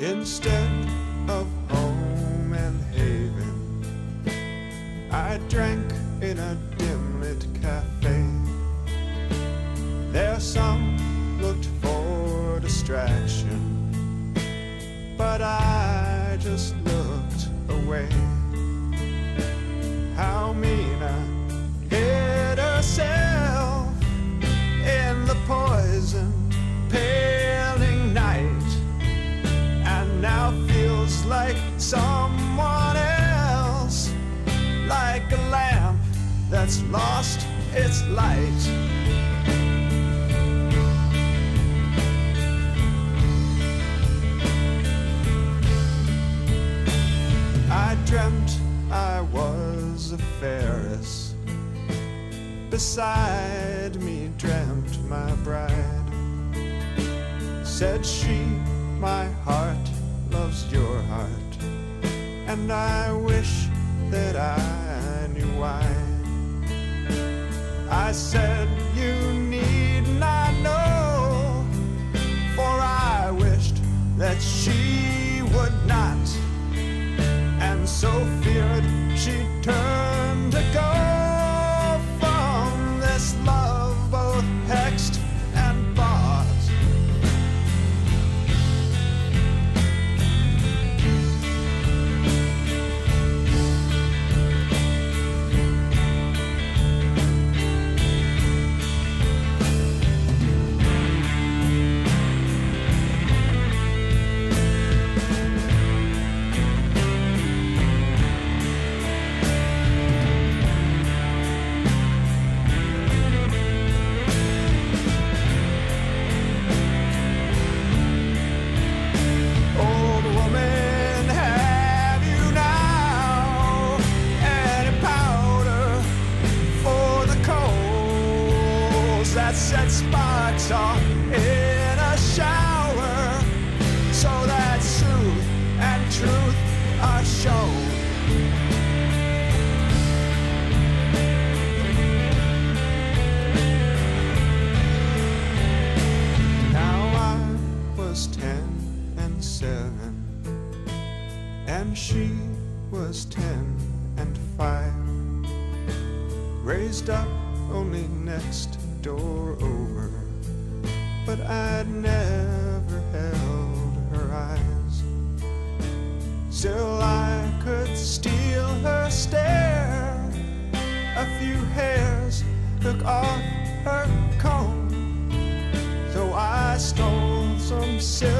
Instead of home and haven, I drank in a dim-lit cafe. There some looked for distraction, but I just looked away. How mean I hid herself in the poison paling night, and now feels like someone else, like a lamp that's lost its light. I dreamt I was a Ferris. Beside me dreamt my bride. Said she, my heart loves your heart, and I wish that I knew why. I said you need not know, for I wished that she would not. And so feared she turned to go from this love both hexed and bought. Set sparks off in a shower, so that sooth and truth are shown. Now I was 10 and 7, and she was 10 and 5. Raised up only next door over, but I'd never held her eyes. Still I could steal her stare. A few hairs took off her comb, so I stole some silver.